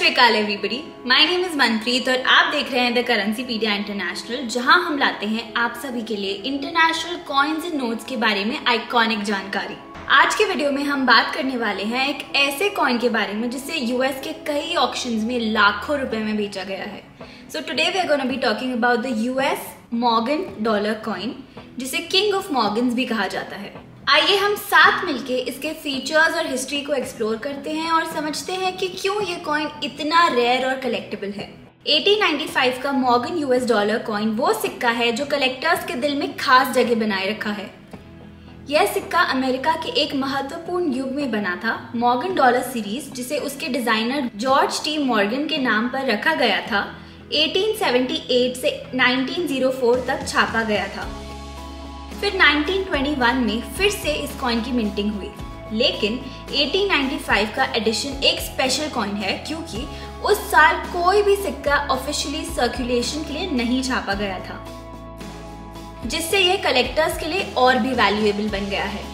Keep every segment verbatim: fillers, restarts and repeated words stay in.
सस्रीकाल everybody, my name is Manpreet और आप देख रहे हैं द करेंसी पीडिया इंटरनेशनल, जहां हम लाते हैं आप सभी के लिए इंटरनेशनल कॉइन्स एंड नोट्स के बारे में आइकॉनिक जानकारी। आज के वीडियो में हम बात करने वाले हैं एक ऐसे कॉइन के बारे में जिसे यूएस के कई ऑक्शंस में लाखों रुपए में बेचा गया है। So today we are gonna be talking about the US Morgan dollar coin, जिसे किंग ऑफ मॉर्गन्स भी कहा जाता है। आइए हम साथ मिलके इसके फीचर्स और हिस्ट्री को एक्सप्लोर करते हैं और समझते हैं कि क्यों ये कॉइन इतना रेयर और कलेक्टेबल है। अठारह सौ पचानवे का मॉर्गन यूएस डॉलर कॉइन वो सिक्का है जो कलेक्टर्स के दिल में खास जगह बनाए रखा है। यह सिक्का अमेरिका के एक महत्वपूर्ण युग में बना था। मॉर्गन डॉलर सीरीज, जिसे उसके डिजाइनर जॉर्ज टी मॉर्गन के नाम पर रखा गया था, अठारह सौ अठहत्तर से उन्नीस सौ चार तक छापा गया था। फिर उन्नीस सौ इक्कीस में फिर से इस कॉइन की मिंटिंग हुई, लेकिन अठारह सौ पचानवे का एडिशन एक स्पेशल कॉइन है क्योंकि उस साल कोई भी सिक्का ऑफिशियली सर्कुलेशन के लिए नहीं छापा गया था, जिससे यह कलेक्टर्स के लिए और भी वैल्यूएबल बन गया है।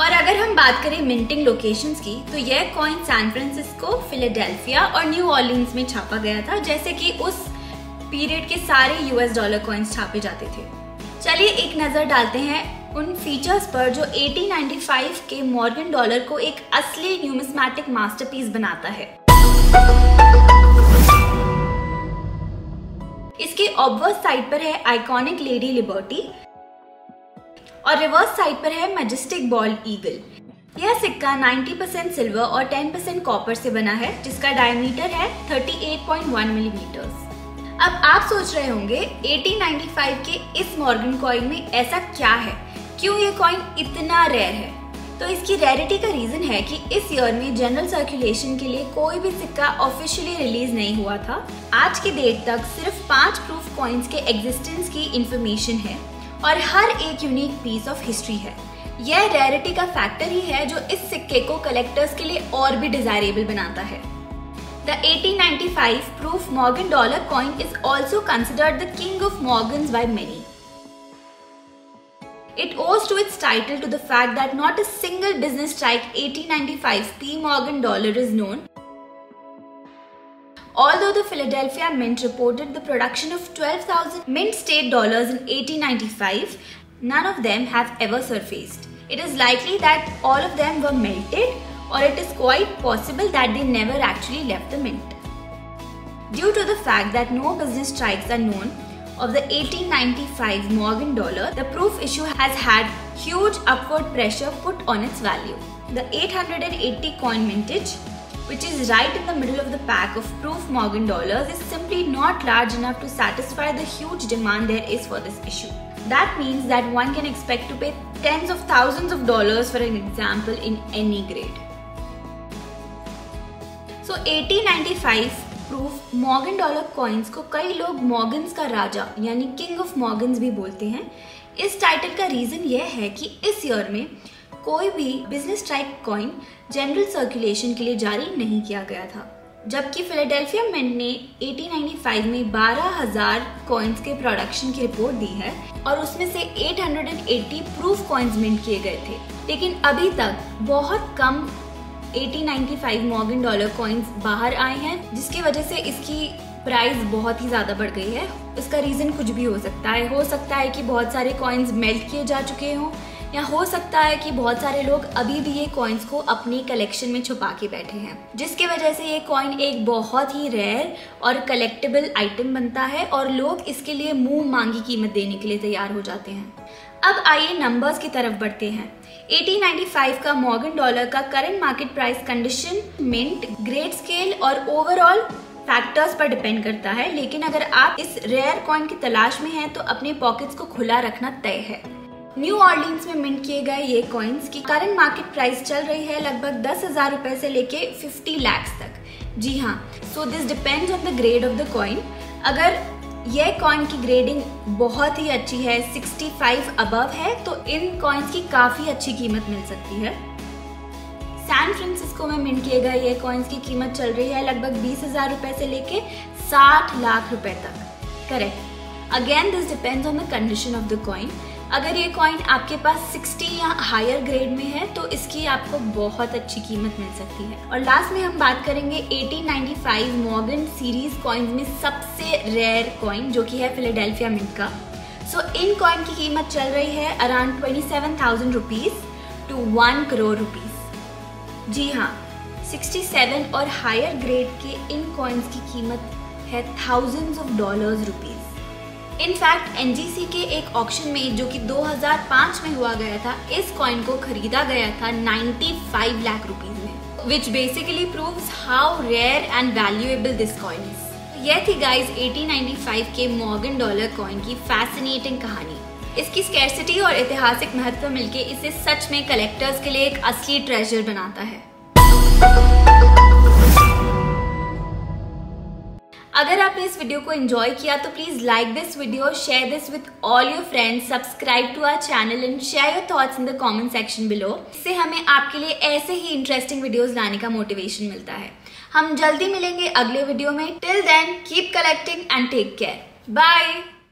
और अगर हम बात करें मिंटिंग लोकेशंस की, तो यह कॉइन सैन फ्रांसिस्को, फिलाडेल्फिया और न्यू ऑर्लियंस में छापा गया था, जैसे कि उस पीरियड के सारे यूएस डॉलर कॉइन्स छापे जाते थे। चलिए एक नजर डालते हैं उन फीचर्स पर जो अठारह सौ पचानवे के मॉर्गन डॉलर को एक असली न्यूमिस्मैटिक मास्टरपीस बनाता है। इसके ऑब्वर्स साइड पर है आइकॉनिक लेडी लिबर्टी और रिवर्स साइड पर है मैजेस्टिक बॉल ईगल। यह सिक्का नब्बे परसेंट सिल्वर और दस परसेंट कॉपर से बना है, जिसका डायमीटर है अड़तीस पॉइंट एक मिलीमीटर्स। अब आप सोच रहे होंगे अठारह सौ पचानवे के इस मॉर्गन कॉइन में ऐसा क्या है, क्यों ये कॉइन इतना रेयर है? तो इसकी रेयरिटी का रीजन है कि इस ईयर में जनरल सर्कुलेशन के लिए कोई भी सिक्का ऑफिशियली रिलीज नहीं हुआ था। आज की डेट तक सिर्फ पांच प्रूफ कॉइन्स के एग्जिस्टेंस की इंफॉर्मेशन है और हर एक यूनिक पीस ऑफ हिस्ट्री है। यह रेयरिटी का फैक्टर ही है जो इस सिक्के को कलेक्टर्स के लिए और भी डिजायरेबल बनाता है। The eighteen ninety-five proof Morgan dollar coin is also considered the king of Morgans by many. It owes to its title to the fact that not a single business like eighteen ninety-five P Morgan dollar is known. Although the Philadelphia Mint reported the production of twelve thousand mint state dollars in eighteen ninety-five, none of them have ever surfaced. It is likely that all of them were melted, or it is quite possible that they never actually left the mint. Due to the fact that no business strikes are known of the eighteen ninety-five Morgan dollar, the proof issue has had huge upward pressure put on its value. The eight hundred eighty coin mintage, which is right in the middle of the pack of proof Morgan dollars, is simply not large enough to satisfy the huge demand there is for this issue. That means that one can expect to pay tens of thousands of dollars for an example in any grade. So अठारह सौ पचानवे proof Morgan dollar coins को कई लोग Morgan's का राजा यानी king of Morgans भी बोलते हैं। इस टाइटल का रीजन यह है कि इस ईयर में कोई भी business type coin general circulation के लिए जारी नहीं किया गया था, जबकि फिलाडेल्फिया मिंट ने अठारह सौ पचानवे में बारह हज़ार कॉइन्स के प्रोडक्शन की रिपोर्ट दी है और उसमें से आठ सौ अस्सी प्रूफ कॉइन्स मिंट किए गए थे, लेकिन अभी तक बहुत कम अठारह सौ पचानवे मॉर्गन डॉलर कॉइन्स बाहर आए हैं, जिसकी वजह से इसकी प्राइस बहुत ही ज़्यादा बढ़ गई है। इसका रीज़न कुछ भी हो सकता है। हो सकता है कि बहुत सारे कॉइन्स मेल्ट किए जा चुके हों, या हो सकता है कि बहुत सारे लोग अभी भी ये कॉइन्स को अपनी कलेक्शन में छुपा के बैठे हैं, जिसकी वजह से ये कॉइन एक बहुत ही रेयर और कलेक्टेबल आइटम बनता है और लोग इसके लिए मुँह मांगी कीमत देने के लिए तैयार हो जाते हैं। अब आइए नंबर्स की तरफ बढ़ते हैं। अठारह सौ पचानवे का मॉर्गन डॉलर का current market price condition, mint, grade scale और ओवरऑल फैक्टर्स पर डिपेंड करता है, लेकिन अगर आप इस रेयर कॉइन की तलाश में हैं तो अपने पॉकेट्स को खुला रखना तय है। न्यू ऑर्लियंस में मिंट किए गए ये कॉइन्स की करंट मार्केट प्राइस चल रही है लगभग दस हजार रुपए से लेके फिफ्टी लैक्स तक। जी हाँ, so this depends on the grade of the coin. अगर यह कॉइन की ग्रेडिंग बहुत ही अच्छी है, पैंसठ अबव है, तो इन कॉइन्स की काफ़ी अच्छी कीमत मिल सकती है। सैन फ्रांसिस्को में मिंट किए गए ये कॉइन्स की कीमत चल रही है लगभग बीस हज़ार रुपये से लेके साठ लाख रुपए तक। Correct, again this depends on the condition of the coin. अगर ये कॉइन आपके पास साठ या हायर ग्रेड में है तो इसकी आपको बहुत अच्छी कीमत मिल सकती है। और लास्ट में हम बात करेंगे अठारह सौ पचानवे मॉर्गन सीरीज कॉइन्स में सबसे रेयर कॉइन जो कि है फिलाडेल्फिया मिंट का। सो so, इन कॉइन की कीमत चल रही है around twenty seven thousand rupees to one crore rupees. जी हाँ, सड़सठ और हायर ग्रेड के इन कॉइन्स की कीमत है thousands of dollars rupees. In fact NGC के एक ऑक्शन में जो कि दो हज़ार पाँच में हुआ गया था, इस कॉइन को खरीदा गया था पचानवे लाख रुपीस में, which basically proves how rare and valuable this coin is. ये थी गाइज अठारह सौ पचानवे के मॉर्गन डॉलर कॉइन की फैसिनेटिंग कहानी। इसकी स्कैर्सिटी और ऐतिहासिक महत्व मिलके इसे सच में कलेक्टर्स के लिए एक असली ट्रेजर बनाता है। अगर आपने इस वीडियो को एंजॉय किया तो please like this video, share this with all your friends, subscribe to our channel and share your thoughts in the comment section below. इससे हमें आपके लिए ऐसे ही इंटरेस्टिंग वीडियोस लाने का मोटिवेशन मिलता है। हम जल्दी मिलेंगे अगले वीडियो में। Till then keep collecting and take care. Bye.